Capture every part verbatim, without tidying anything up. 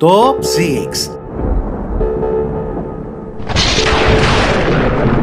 Top seis.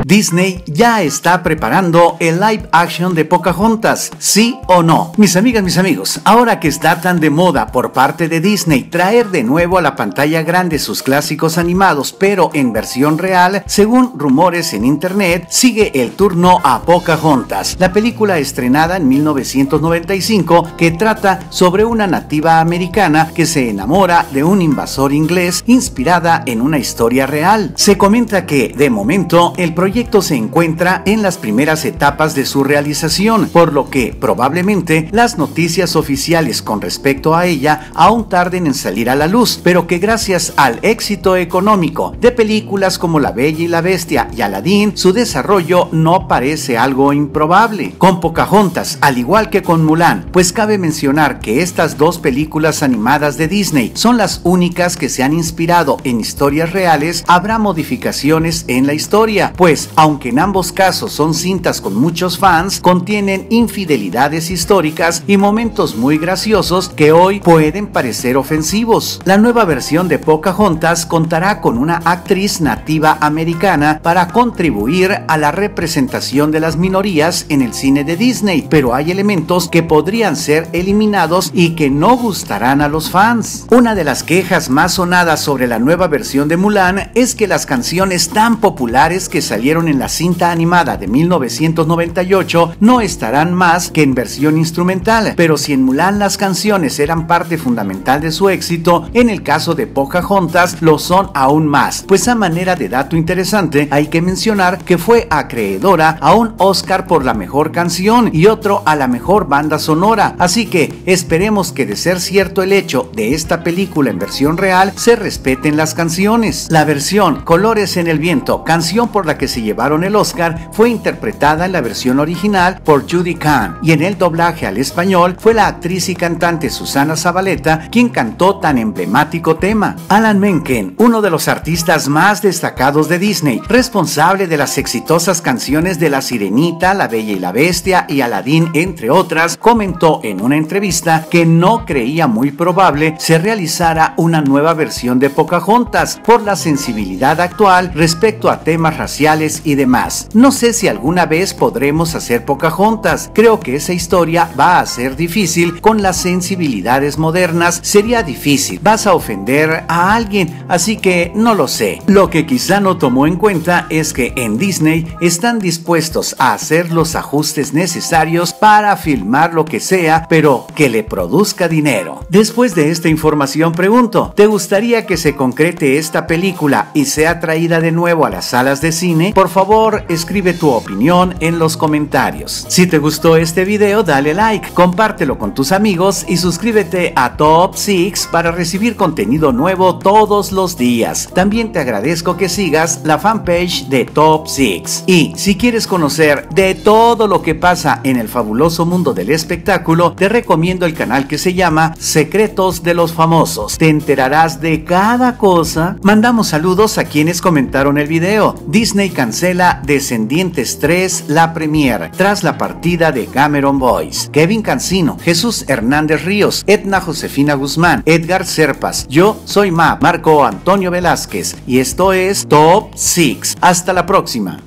Disney ya está preparando el live action de Pocahontas, ¿sí o no? Mis amigas, mis amigos, ahora que está tan de moda por parte de Disney traer de nuevo a la pantalla grande sus clásicos animados, pero en versión real, según rumores en internet, sigue el turno a Pocahontas, la película estrenada en mil novecientos noventa y cinco que trata sobre una nativa americana que se enamora de un invasor inglés, inspirada en una historia real. Se comenta que, de momento, el proyecto El proyecto se encuentra en las primeras etapas de su realización, por lo que probablemente las noticias oficiales con respecto a ella aún tarden en salir a la luz, pero que gracias al éxito económico de películas como La Bella y la Bestia y Aladdin, su desarrollo no parece algo improbable. Con Pocahontas, al igual que con Mulan, pues cabe mencionar que estas dos películas animadas de Disney son las únicas que se han inspirado en historias reales, habrá modificaciones en la historia, pues aunque en ambos casos son cintas con muchos fans, contienen infidelidades históricas y momentos muy graciosos que hoy pueden parecer ofensivos. La nueva versión de Pocahontas contará con una actriz nativa americana para contribuir a la representación de las minorías en el cine de Disney, pero hay elementos que podrían ser eliminados y que no gustarán a los fans. Una de las quejas más sonadas sobre la nueva versión de Mulan es que las canciones tan populares que salieron en la cinta animada de mil novecientos noventa y ocho no estarán más que en versión instrumental, pero si en Mulan las canciones eran parte fundamental de su éxito, en el caso de Pocahontas lo son aún más, pues a manera de dato interesante hay que mencionar que fue acreedora a un Oscar por la mejor canción y otro a la mejor banda sonora, así que esperemos que de ser cierto el hecho de esta película en versión real se respeten las canciones. La versión Colores en el Viento, canción por la que se se llevaron el Oscar, fue interpretada en la versión original por Judy Kahn y en el doblaje al español fue la actriz y cantante Susana Zabaleta quien cantó tan emblemático tema. Alan Menken, uno de los artistas más destacados de Disney, responsable de las exitosas canciones de La Sirenita, La Bella y la Bestia y Aladdin, entre otras, comentó en una entrevista que no creía muy probable se realizara una nueva versión de Pocahontas por la sensibilidad actual respecto a temas raciales y demás. No sé si alguna vez podremos hacer Pocahontas, creo que esa historia va a ser difícil con las sensibilidades modernas, sería difícil, vas a ofender a alguien, así que no lo sé. Lo que quizá no tomó en cuenta es que en Disney están dispuestos a hacer los ajustes necesarios para filmar lo que sea, pero que le produzca dinero. Después de esta información pregunto, ¿te gustaría que se concrete esta película y sea traída de nuevo a las salas de cine? Por favor, escribe tu opinión en los comentarios. Si te gustó este video, dale like, compártelo con tus amigos y suscríbete a Top seis para recibir contenido nuevo todos los días. También te agradezco que sigas la fanpage de Top seis. Y si quieres conocer de todo lo que pasa en el fabuloso mundo del espectáculo, te recomiendo el canal que se llama Secretos de los Famosos. Te enterarás de cada cosa. Mandamos saludos a quienes comentaron el video. Disney cancela Descendientes tres la premiere tras la partida de Cameron Boyce. Kevin Cancino, Jesús Hernández Ríos, Edna Josefina Guzmán, Edgar Serpas. Yo soy Ma, Marco Antonio Velázquez y esto es Top seis. Hasta la próxima.